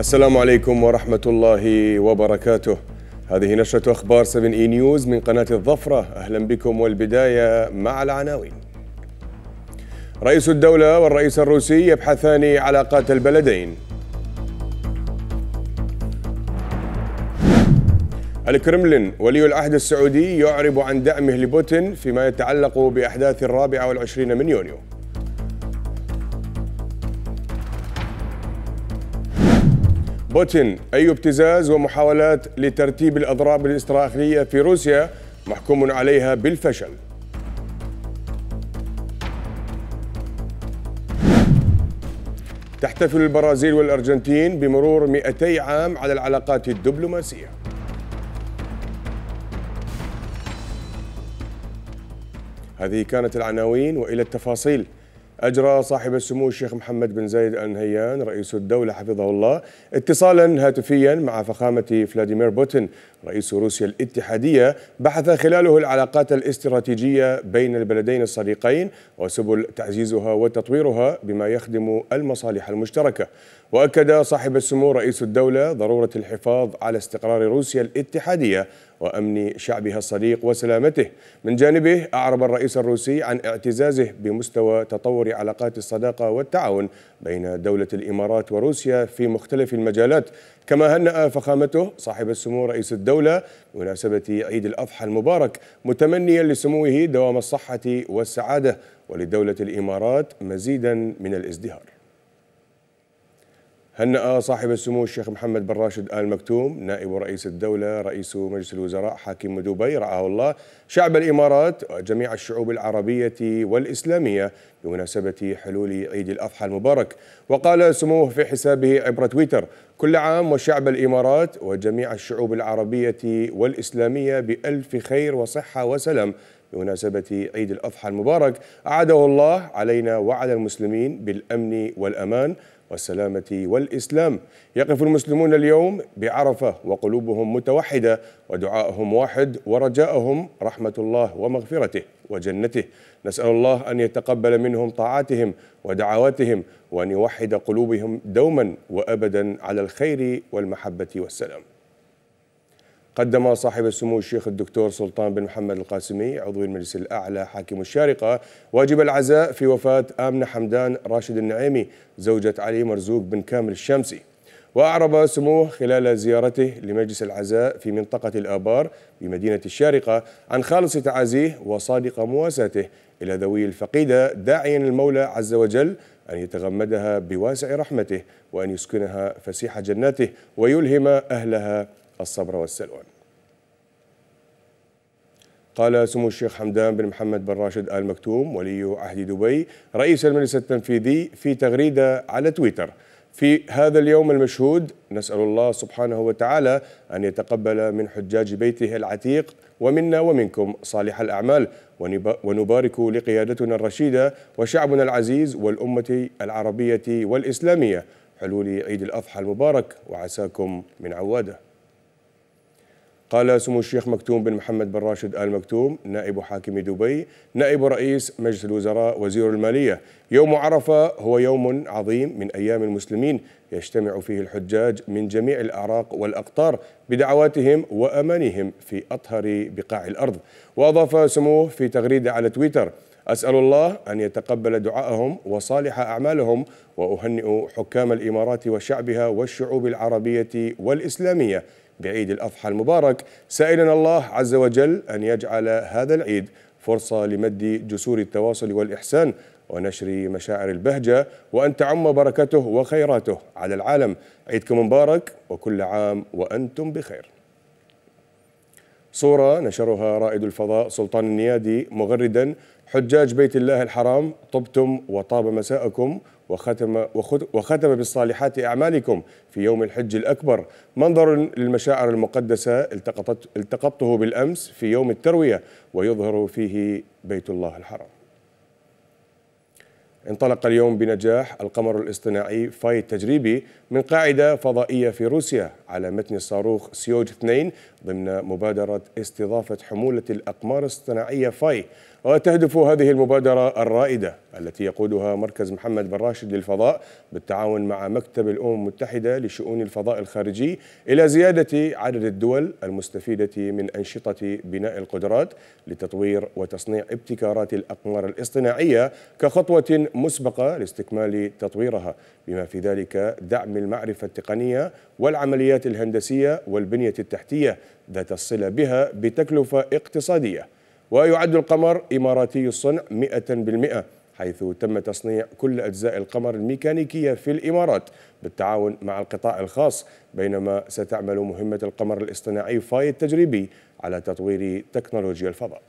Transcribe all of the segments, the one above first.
السلام عليكم ورحمة الله وبركاته. هذه نشرة أخبار 7e نيوز من قناة الظفرة، أهلا بكم. والبداية مع العناوين. رئيس الدولة والرئيس الروسي يبحثان علاقات البلدين. الكرملين ولي العهد السعودي يعرب عن دعمه لبوتين فيما يتعلق بأحداث 24 يونيو. بوتين: أي ابتزاز ومحاولات لترتيب الأضراب الإسرائيلية في روسيا محكوم عليها بالفشل. تحتفل البرازيل والأرجنتين بمرور 200 عام على العلاقات الدبلوماسية. هذه كانت العناوين، وإلى التفاصيل. أجرى صاحب السمو الشيخ محمد بن زايد آل نهيان رئيس الدولة حفظه الله اتصالا هاتفيا مع فخامة فلاديمير بوتين رئيس روسيا الاتحادية، بحث خلاله العلاقات الاستراتيجية بين البلدين الصديقين وسبل تعزيزها وتطويرها بما يخدم المصالح المشتركة. وأكد صاحب السمو رئيس الدولة ضرورة الحفاظ على استقرار روسيا الاتحادية وأمن شعبها الصديق وسلامته. من جانبه أعرب الرئيس الروسي عن اعتزازه بمستوى تطور علاقات الصداقة والتعاون بين دولة الإمارات وروسيا في مختلف المجالات. كما هنأ فخامته صاحب السمو رئيس الدولة بمناسبة عيد الأضحى المبارك، متمنيا لسموه دوام الصحة والسعادة ولدولة الإمارات مزيدا من الازدهار. هنأ صاحب السمو الشيخ محمد بن راشد آل مكتوم نائب رئيس الدولة رئيس مجلس الوزراء حاكم دبي رعاه الله شعب الإمارات وجميع الشعوب العربية والإسلامية بمناسبة حلول عيد الأضحى المبارك. وقال سموه في حسابه عبر تويتر: كل عام وشعب الإمارات وجميع الشعوب العربية والإسلامية بألف خير وصحة وسلام بمناسبة عيد الأضحى المبارك، أعاده الله علينا وعلى المسلمين بالأمن والأمان والسلامة والإسلام. يقف المسلمون اليوم بعرفة وقلوبهم متوحدة ودعائهم واحد ورجاءهم رحمة الله ومغفرته وجنته. نسأل الله أن يتقبل منهم طاعاتهم ودعواتهم وأن يوحد قلوبهم دوما وأبدا على الخير والمحبة والسلام. قدم صاحب السمو الشيخ الدكتور سلطان بن محمد القاسمي عضو المجلس الأعلى حاكم الشارقة واجب العزاء في وفاة آمنة حمدان راشد النعيمي زوجة علي مرزوق بن كامل الشمسي. وأعرب سموه خلال زيارته لمجلس العزاء في منطقة الآبار بمدينة الشارقة عن خالص تعازيه وصادق مواساته إلى ذوي الفقيدة، داعيا المولى عز وجل أن يتغمدها بواسع رحمته وأن يسكنها فسيح جناته ويلهم أهلها الصبر والسلوان. قال سمو الشيخ حمدان بن محمد بن راشد آل مكتوم ولي عهد دبي رئيس المجلس التنفيذي في تغريدة على تويتر: في هذا اليوم المشهود نسأل الله سبحانه وتعالى أن يتقبل من حجاج بيته العتيق ومنا ومنكم صالح الأعمال، ونبارك لقيادتنا الرشيدة وشعبنا العزيز والأمة العربية والإسلامية حلول عيد الأضحى المبارك وعساكم من عوادة. قال سمو الشيخ مكتوم بن محمد بن راشد آل مكتوم نائب حاكم دبي نائب رئيس مجلس الوزراء وزير المالية: يوم عرفة هو يوم عظيم من أيام المسلمين يجتمع فيه الحجاج من جميع الأعراق والأقطار بدعواتهم وأمانهم في أطهر بقاع الأرض. وأضاف سموه في تغريدة على تويتر: أسأل الله أن يتقبل دعاءهم وصالح أعمالهم، وأهنئ حكام الإمارات وشعبها والشعوب العربية والإسلامية بعيد الأضحى المبارك، سائلا الله عز وجل أن يجعل هذا العيد فرصة لمد جسور التواصل والإحسان ونشر مشاعر البهجة، وأن تعم بركته وخيراته على العالم. عيدكم مبارك وكل عام وأنتم بخير. صورة نشرها رائد الفضاء سلطان النيادي مغردا: حجاج بيت الله الحرام طبتم وطاب مساءكم وختم بالصالحات أعمالكم في يوم الحج الأكبر. منظر للمشاعر المقدسة التقطته بالأمس في يوم التروية ويظهر فيه بيت الله الحرام. انطلق اليوم بنجاح القمر الاصطناعي فاي التجريبي من قاعدة فضائية في روسيا على متن الصاروخ سيوج 2 ضمن مبادرة استضافة حمولة الأقمار الاصطناعية فاي. وتهدف هذه المبادرة الرائدة التي يقودها مركز محمد بن راشد للفضاء بالتعاون مع مكتب الأمم المتحدة لشؤون الفضاء الخارجي إلى زيادة عدد الدول المستفيدة من أنشطة بناء القدرات لتطوير وتصنيع ابتكارات الأقمار الاصطناعية كخطوة مسبقة لاستكمال تطويرها، بما في ذلك دعم المعرفة التقنية والعمليات الهندسية والبنية التحتية ذات الصلة بها بتكلفة اقتصادية. ويعد القمر إماراتي الصنع 100%، حيث تم تصنيع كل أجزاء القمر الميكانيكية في الإمارات بالتعاون مع القطاع الخاص، بينما ستعمل مهمة القمر الاصطناعي فاي التجريبي على تطوير تكنولوجيا الفضاء.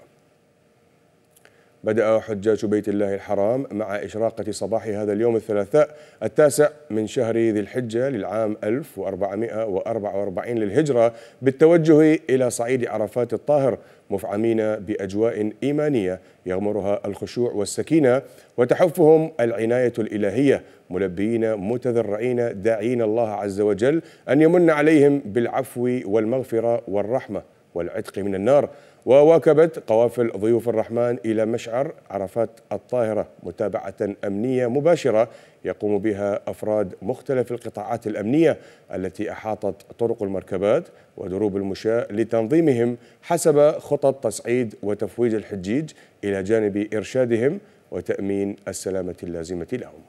بدأ حجاج بيت الله الحرام مع إشراقة صباح هذا اليوم الثلاثاء 9 من شهر ذي الحجة للعام 1444 للهجرة بالتوجه إلى صعيد عرفات الطاهر، مفعمين بأجواء إيمانية يغمرها الخشوع والسكينة وتحفهم العناية الإلهية، ملبيين متذرعين داعين الله عز وجل أن يمن عليهم بالعفو والمغفرة والرحمة والعتق من النار. وواكبت قوافل ضيوف الرحمن إلى مشعر عرفات الطاهرة متابعة أمنية مباشرة يقوم بها أفراد مختلف القطاعات الأمنية التي أحاطت طرق المركبات ودروب المشاة لتنظيمهم حسب خطط تصعيد وتفويج الحجيج، إلى جانب إرشادهم وتأمين السلامة اللازمة لهم.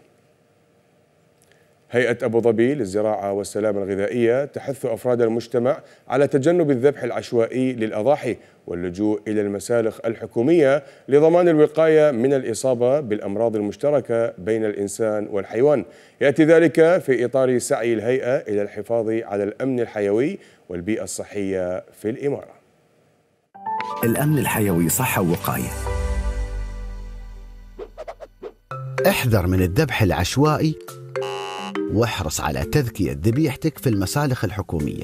هيئة أبو ظبي للزراعة والسلامة الغذائية تحث أفراد المجتمع على تجنب الذبح العشوائي للأضاحي واللجوء إلى المسالخ الحكومية لضمان الوقاية من الإصابة بالأمراض المشتركة بين الإنسان والحيوان. يأتي ذلك في إطار سعي الهيئة إلى الحفاظ على الأمن الحيوي والبيئة الصحية في الإمارة. الأمن الحيوي صحة ووقاية. احذر من الذبح العشوائي واحرص على تذكية ذبيحتك في المسالخ الحكومية،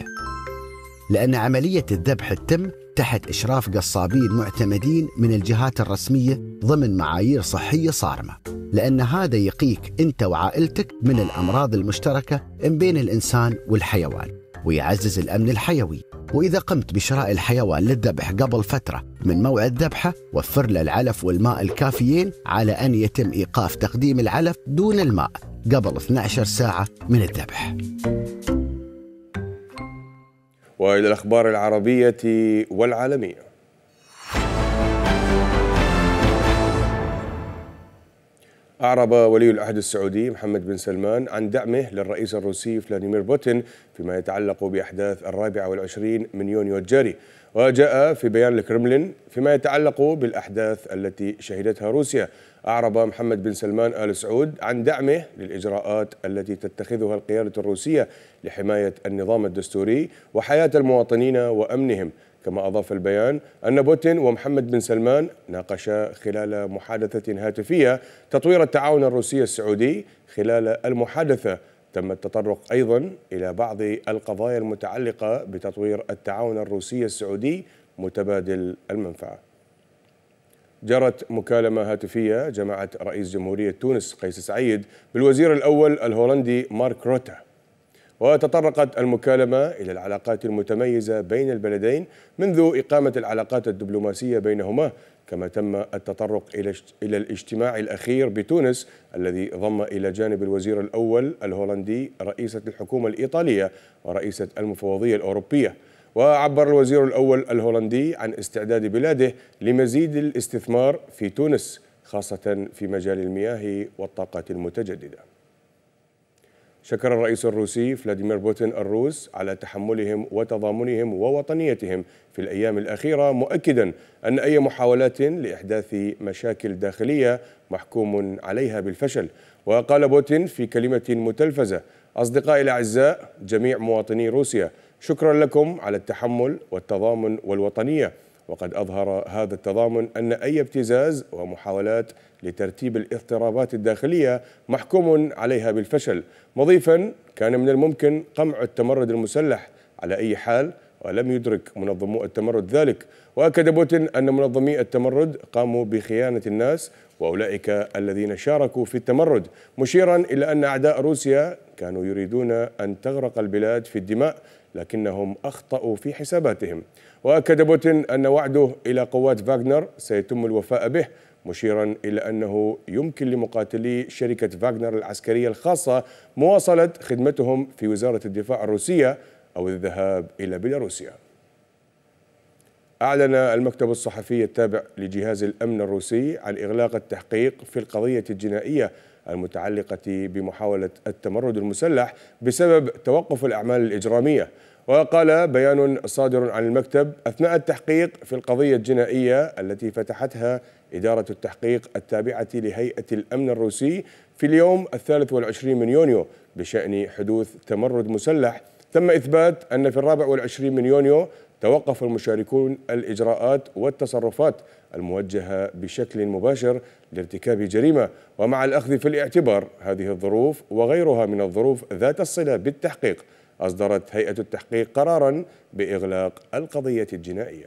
لأن عملية الذبح تتم تحت إشراف قصابين معتمدين من الجهات الرسمية ضمن معايير صحية صارمة، لأن هذا يقيك أنت وعائلتك من الأمراض المشتركة بين الإنسان والحيوان ويعزز الأمن الحيوي. وإذا قمت بشراء الحيوان للذبح قبل فترة من موعد ذبحه، وفر له العلف والماء الكافيين على أن يتم إيقاف تقديم العلف دون الماء قبل 12 ساعة من الذبح. وإلى الأخبار العربية والعالمية. أعرب ولي العهد السعودي محمد بن سلمان عن دعمه للرئيس الروسي فلاديمير بوتين فيما يتعلق بأحداث 24 من يونيو الجاري. وجاء في بيان الكرملين فيما يتعلق بالأحداث التي شهدتها روسيا، أعرب محمد بن سلمان آل سعود عن دعمه للإجراءات التي تتخذها القيادة الروسية لحماية النظام الدستوري وحياة المواطنين وأمنهم. كما أضاف البيان أن بوتين ومحمد بن سلمان ناقشا خلال محادثة هاتفية تطوير التعاون الروسي السعودي. خلال المحادثة تم التطرق أيضا إلى بعض القضايا المتعلقة بتطوير التعاون الروسي السعودي متبادل المنفعة. جرت مكالمة هاتفية جمعت رئيس جمهورية تونس قيس سعيد بالوزير الأول الهولندي مارك روتا، وتطرقت المكالمة إلى العلاقات المتميزة بين البلدين منذ إقامة العلاقات الدبلوماسية بينهما، كما تم التطرق إلى الاجتماع الأخير بتونس الذي ضم إلى جانب الوزير الأول الهولندي رئيسة الحكومة الإيطالية ورئيسة المفوضية الأوروبية. وعبر الوزير الأول الهولندي عن استعداد بلاده لمزيد الاستثمار في تونس خاصة في مجال المياه والطاقات المتجددة. شكر الرئيس الروسي فلاديمير بوتين الروس على تحملهم وتضامنهم ووطنيتهم في الأيام الأخيرة، مؤكدا أن أي محاولات لإحداث مشاكل داخلية محكوم عليها بالفشل. وقال بوتين في كلمة متلفزة: أصدقائي الأعزاء جميع مواطني روسيا، شكرا لكم على التحمل والتضامن والوطنية، وقد أظهر هذا التضامن أن أي ابتزاز ومحاولات لترتيب الاضطرابات الداخلية محكوم عليها بالفشل، مضيفا كان من الممكن قمع التمرد المسلح على أي حال ولم يدرك منظمو التمرد ذلك. وأكد بوتين أن منظمي التمرد قاموا بخيانة الناس وأولئك الذين شاركوا في التمرد، مشيرا إلى أن أعداء روسيا كانوا يريدون أن تغرق البلاد في الدماء لكنهم أخطأوا في حساباتهم. وأكد بوتين أن وعده إلى قوات فاغنر سيتم الوفاء به، مشيرا إلى أنه يمكن لمقاتلي شركة فاغنر العسكرية الخاصة مواصلة خدمتهم في وزارة الدفاع الروسية أو الذهاب إلى بيلاروسيا. أعلن المكتب الصحفي التابع لجهاز الأمن الروسي عن إغلاق التحقيق في القضية الجنائية المتعلقة بمحاولة التمرد المسلح بسبب توقف الأعمال الإجرامية. وقال بيان صادر عن المكتب: أثناء التحقيق في القضية الجنائية التي فتحتها إدارة التحقيق التابعة لهيئة الأمن الروسي في اليوم 23 من يونيو بشأن حدوث تمرد مسلح، تم إثبات أن في 24 من يونيو توقف المشاركون الإجراءات والتصرفات الموجهة بشكل مباشر لارتكاب جريمة، ومع الأخذ في الاعتبار هذه الظروف وغيرها من الظروف ذات الصلة بالتحقيق، أصدرت هيئة التحقيق قراراً بإغلاق القضية الجنائية.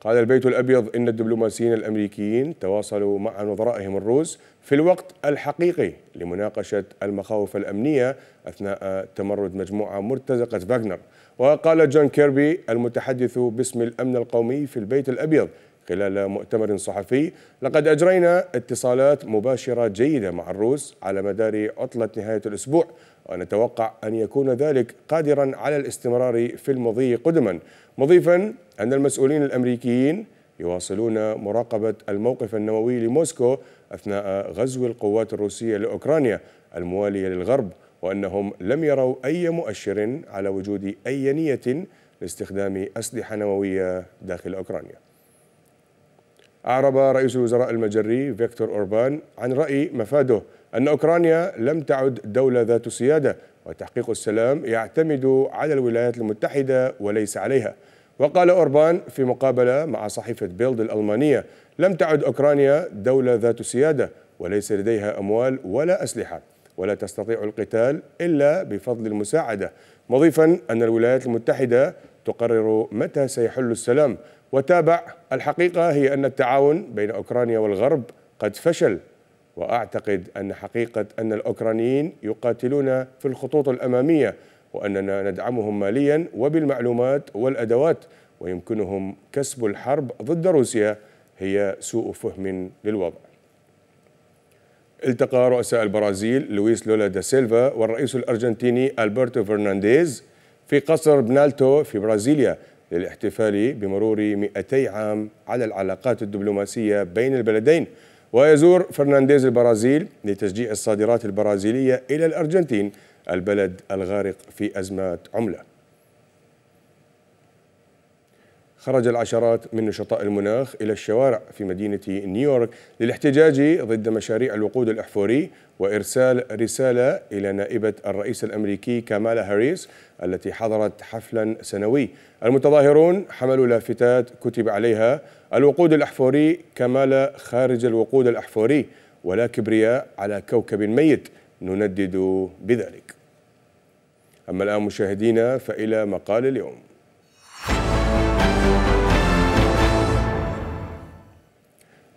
قال البيت الأبيض إن الدبلوماسيين الأمريكيين تواصلوا مع نظرائهم الروس في الوقت الحقيقي لمناقشة المخاوف الأمنية أثناء تمرد مجموعة مرتزقة فاغنر. وقال جون كيربي المتحدث باسم الأمن القومي في البيت الأبيض خلال مؤتمر صحفي: لقد أجرينا اتصالات مباشرة جيدة مع الروس على مدار عطلة نهاية الأسبوع، ونتوقع أن يكون ذلك قادرا على الاستمرار في المضي قدما، مضيفا أن المسؤولين الأمريكيين يواصلون مراقبة الموقف النووي لموسكو أثناء غزو القوات الروسية لأوكرانيا الموالية للغرب، وأنهم لم يروا أي مؤشر على وجود أي نية لاستخدام أسلحة نووية داخل أوكرانيا. أعرب رئيس الوزراء المجري فيكتور أوربان عن رأي مفاده أن أوكرانيا لم تعد دولة ذات سيادة، وتحقيق السلام يعتمد على الولايات المتحدة وليس عليها. وقال أوربان في مقابلة مع صحيفة بيلد الألمانية: لم تعد أوكرانيا دولة ذات سيادة وليس لديها أموال ولا أسلحة، ولا تستطيع القتال إلا بفضل المساعدة، مضيفا أن الولايات المتحدة تقرر متى سيحل السلام. وتابع: الحقيقة هي أن التعاون بين أوكرانيا والغرب قد فشل، وأعتقد أن حقيقة أن الأوكرانيين يقاتلون في الخطوط الأمامية وأننا ندعمهم ماليا وبالمعلومات والأدوات ويمكنهم كسب الحرب ضد روسيا هي سوء فهم للوضع. التقى رؤساء البرازيل لويس لولا دا سيلفا والرئيس الأرجنتيني ألبرتو فرنانديز في قصر بنالتو في برازيليا للاحتفال بمرور 200 عام على العلاقات الدبلوماسية بين البلدين. ويزور فرنانديز البرازيل لتشجيع الصادرات البرازيلية إلى الأرجنتين، البلد الغارق في أزمات عملة. خرج العشرات من نشطاء المناخ إلى الشوارع في مدينة نيويورك للاحتجاج ضد مشاريع الوقود الأحفوري وإرسال رسالة إلى نائبة الرئيس الأمريكي كامالا هاريس التي حضرت حفلا سنوي. المتظاهرون حملوا لافتات كتب عليها: الوقود الأحفوري كامالا خارج الوقود الأحفوري، ولا كبرياء على كوكب ميت، نندد بذلك. أما الآن مشاهدينا فإلى مقال اليوم.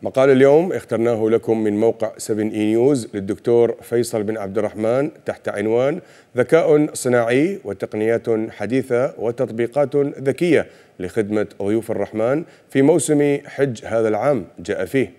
مقال اليوم اخترناه لكم من موقع 7e نيوز للدكتور فيصل بن عبد الرحمن تحت عنوان ذكاء صناعي وتقنيات حديثة وتطبيقات ذكية لخدمة ضيوف الرحمن في موسم حج هذا العام. جاء فيه: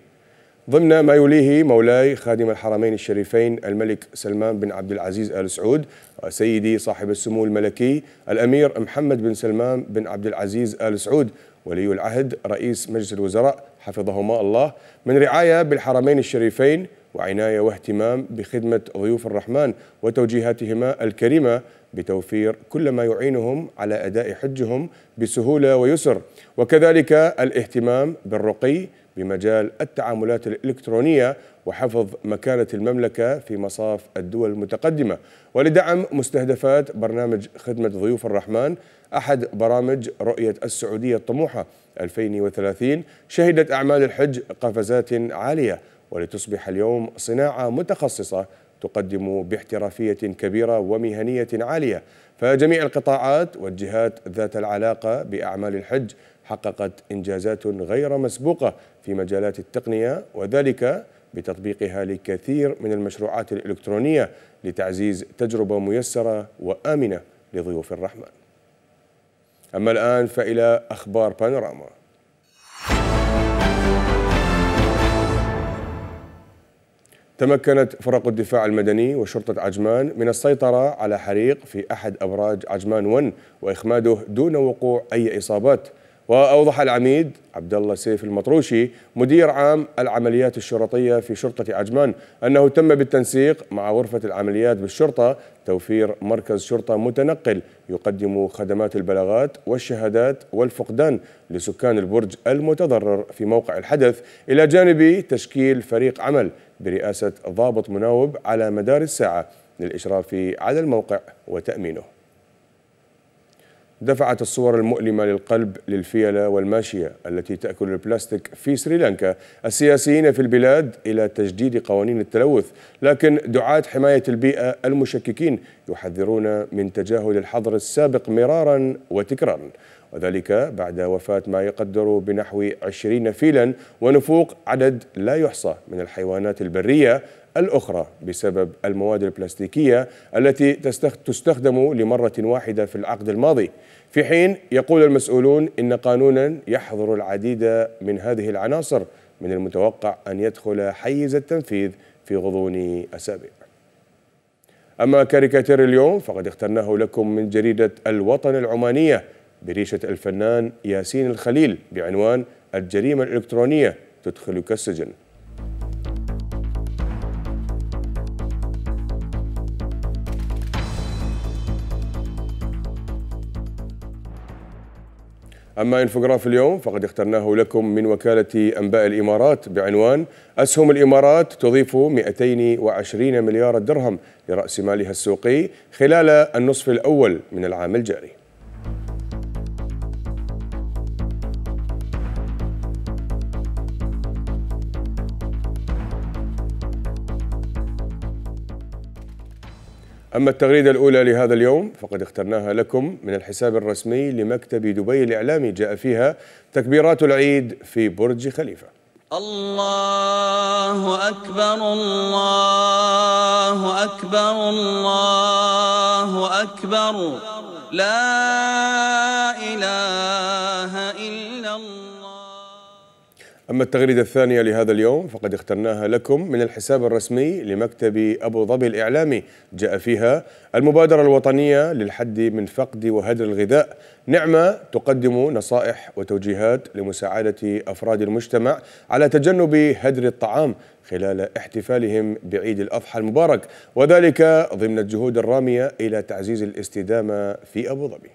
ضمن ما يوليه مولاي خادم الحرمين الشريفين الملك سلمان بن عبد العزيز آل سعود وسيدي صاحب السمو الملكي الأمير محمد بن سلمان بن عبد العزيز آل سعود ولي العهد رئيس مجلس الوزراء حفظهما الله، من رعاية بالحرمين الشريفين وعناية واهتمام بخدمة ضيوف الرحمن وتوجيهاتهما الكريمة بتوفير كل ما يعينهم على أداء حجهم بسهولة ويسر، وكذلك الاهتمام بالرقي بمجال التعاملات الإلكترونية وحفظ مكانة المملكة في مصاف الدول المتقدمة، ولدعم مستهدفات برنامج خدمة ضيوف الرحمن أحد برامج رؤية السعودية الطموحة 2030. شهدت أعمال الحج قفزات عالية، ولتصبح اليوم صناعة متخصصة تقدم باحترافية كبيرة ومهنية عالية، فجميع القطاعات والجهات ذات العلاقة بأعمال الحج حققت إنجازات غير مسبوقة في مجالات التقنية، وذلك بتطبيقها لكثير من المشروعات الإلكترونية لتعزيز تجربة ميسرة وآمنة لضيوف الرحمن. أما الآن فإلى أخبار بانوراما. تمكنت فرق الدفاع المدني وشرطة عجمان من السيطرة على حريق في أحد أبراج عجمان 1 وإخماده دون وقوع أي إصابات. وأوضح العميد عبدالله سيف المطروشي مدير عام العمليات الشرطية في شرطة عجمان أنه تم بالتنسيق مع غرفة العمليات بالشرطة توفير مركز شرطة متنقل يقدم خدمات البلاغات والشهادات والفقدان لسكان البرج المتضرر في موقع الحدث، إلى جانب تشكيل فريق عمل برئاسة ضابط مناوب على مدار الساعة للإشراف على الموقع وتأمينه. دفعت الصور المؤلمة للقلب للفيلة والماشية التي تأكل البلاستيك في سريلانكا السياسيين في البلاد إلى تجديد قوانين التلوث، لكن دعاة حماية البيئة المشككين يحذرون من تجاهل الحظر السابق مرارا وتكرارا، وذلك بعد وفاة ما يقدر بنحو 20 فيلا ونفوق عدد لا يحصى من الحيوانات البرية الأخرى بسبب المواد البلاستيكية التي تستخدم لمرة واحدة في العقد الماضي، في حين يقول المسؤولون إن قانونا يحظر العديد من هذه العناصر من المتوقع أن يدخل حيز التنفيذ في غضون أسابيع. أما كاريكاتير اليوم فقد اخترناه لكم من جريدة الوطن العمانية بريشة الفنان ياسين الخليل بعنوان الجريمة الإلكترونية تدخلك السجن. أما إنفوغراف اليوم فقد اخترناه لكم من وكالة أنباء الإمارات بعنوان أسهم الإمارات تضيف 220 مليار درهم لرأس مالها السوقي خلال النصف الأول من العام الجاري. أما التغريدة الأولى لهذا اليوم فقد اخترناها لكم من الحساب الرسمي لمكتب دبي الإعلامي، جاء فيها تكبيرات العيد في برج خليفة. الله أكبر الله أكبر الله أكبر لا إله إلا الله. أما التغريدة الثانية لهذا اليوم فقد اخترناها لكم من الحساب الرسمي لمكتب أبو ظبي الإعلامي، جاء فيها المبادرة الوطنية للحد من فقد وهدر الغذاء، نعمة تقدم نصائح وتوجيهات لمساعدة أفراد المجتمع على تجنب هدر الطعام خلال احتفالهم بعيد الأضحى المبارك، وذلك ضمن الجهود الرامية إلى تعزيز الاستدامة في أبو ظبي.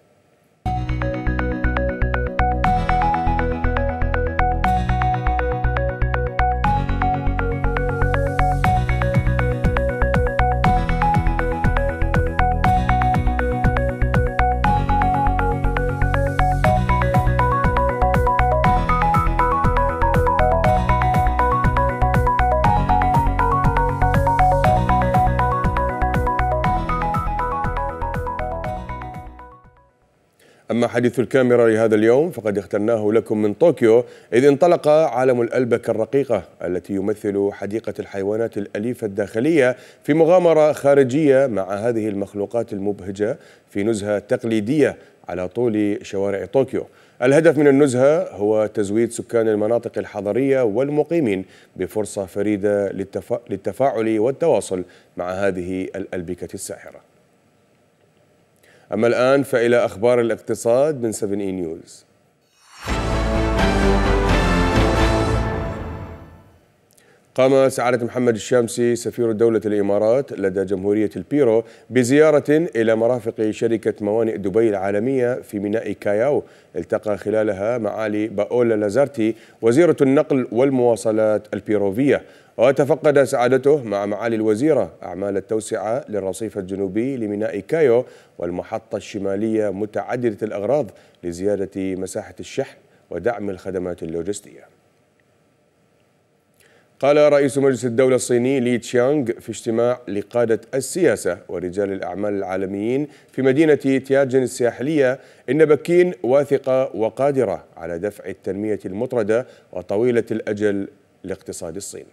أما حديث الكاميرا لهذا اليوم فقد اخترناه لكم من طوكيو، إذ انطلق عالم الألبكة الرقيقة التي يمثل حديقة الحيوانات الأليفة الداخلية في مغامرة خارجية مع هذه المخلوقات المبهجة في نزهة تقليدية على طول شوارع طوكيو. الهدف من النزهة هو تزويد سكان المناطق الحضرية والمقيمين بفرصة فريدة للتفاعل والتواصل مع هذه الألبكة الساحرة. أما الآن فإلى أخبار الاقتصاد من 7e نيوز. قام سعادة محمد الشامسي سفير دولة الإمارات لدى جمهورية البيرو بزيارة إلى مرافق شركة موانئ دبي العالمية في ميناء كاياو، التقى خلالها معالي باولا لازارتي وزيرة النقل والمواصلات البيروفية، وتفقد سعادته مع معالي الوزيرة أعمال التوسعة للرصيف الجنوبي لميناء كايو والمحطة الشمالية متعددة الأغراض لزيادة مساحة الشحن ودعم الخدمات اللوجستية. قال رئيس مجلس الدولة الصيني لي تشيانغ في اجتماع لقادة السياسة ورجال الأعمال العالميين في مدينة تياجن الساحلية إن بكين واثقة وقادرة على دفع التنمية المطردة وطويلة الأجل لاقتصاد الصين.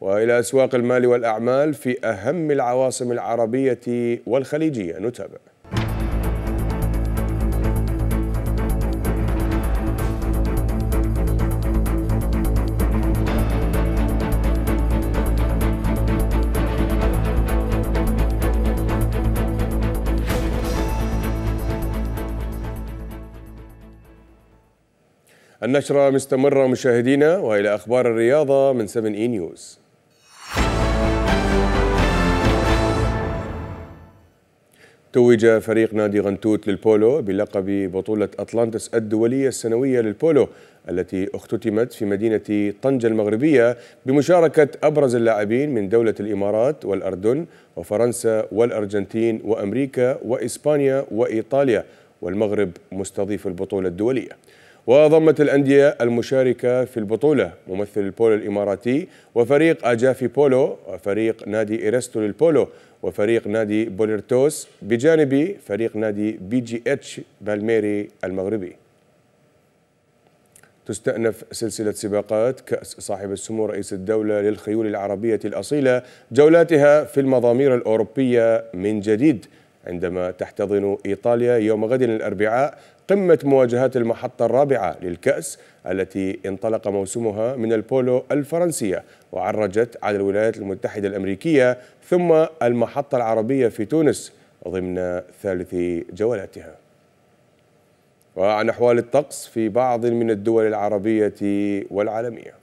وإلى أسواق المال والأعمال في أهم العواصم العربية والخليجية نتابع. النشرة مستمرة مشاهدينا، وإلى أخبار الرياضة من 7e نيوز. توج فريق نادي غنتوت للبولو بلقب بطولة أطلانتس الدولية السنوية للبولو التي اختتمت في مدينة طنجة المغربية بمشاركة أبرز اللاعبين من دولة الإمارات والأردن وفرنسا والأرجنتين وأمريكا وإسبانيا وإيطاليا، والمغرب مستضيف البطولة الدولية. وضمت الأندية المشاركة في البطولة ممثل البولو الإماراتي وفريق أجافي بولو وفريق نادي إيرستو للبولو وفريق نادي بوليرتوس بجانب فريق نادي بي جي اتش بالميري المغربي. تستأنف سلسلة سباقات كأس صاحب السمو رئيس الدولة للخيول العربية الأصيلة جولاتها في المضامير الأوروبية من جديد، عندما تحتضن إيطاليا يوم غد الأربعاء قمة مواجهات المحطة الرابعة للكأس التي انطلق موسمها من البولو الفرنسية وعرجت على الولايات المتحدة الأمريكية ثم المحطة العربية في تونس ضمن ثالث جولاتها. وعن أحوال الطقس في بعض من الدول العربية والعالمية.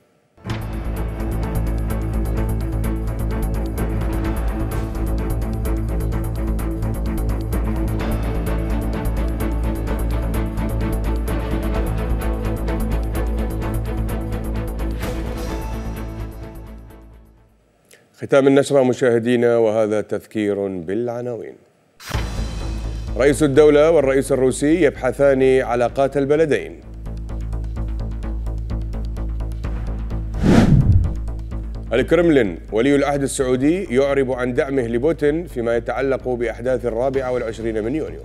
ختام النشرة مشاهدينا، وهذا تذكير بالعناوين. رئيس الدولة والرئيس الروسي يبحثان علاقات البلدين. الكرملين ولي العهد السعودي يعرب عن دعمه لبوتين فيما يتعلق بأحداث 24 يونيو.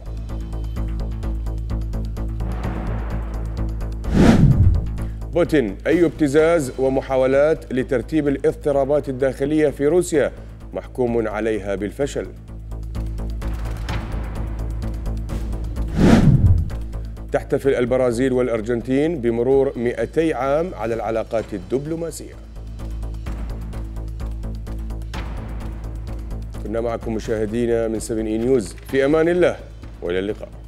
بوتين أي ابتزاز ومحاولات لترتيب الاضطرابات الداخلية في روسيا محكوم عليها بالفشل. تحتفل البرازيل والأرجنتين بمرور 200 عام على العلاقات الدبلوماسية. كنا معكم مشاهدينا من 7e نيوز، في أمان الله وإلى اللقاء.